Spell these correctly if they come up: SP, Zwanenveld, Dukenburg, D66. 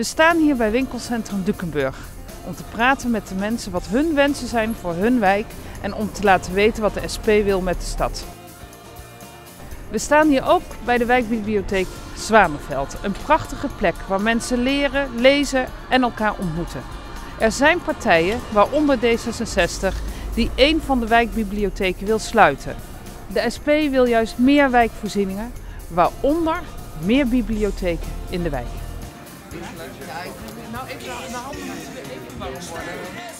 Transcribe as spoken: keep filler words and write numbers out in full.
We staan hier bij winkelcentrum Dukenburg om te praten met de mensen wat hun wensen zijn voor hun wijk en om te laten weten wat de S P wil met de stad. We staan hier ook bij de wijkbibliotheek Zwanenveld, een prachtige plek waar mensen leren, lezen en elkaar ontmoeten. Er zijn partijen, waaronder D zesenzestig, die één van de wijkbibliotheken wil sluiten. De S P wil juist meer wijkvoorzieningen, waaronder meer bibliotheken in de wijk. Nou, ik zou de handen moeten even warm worden.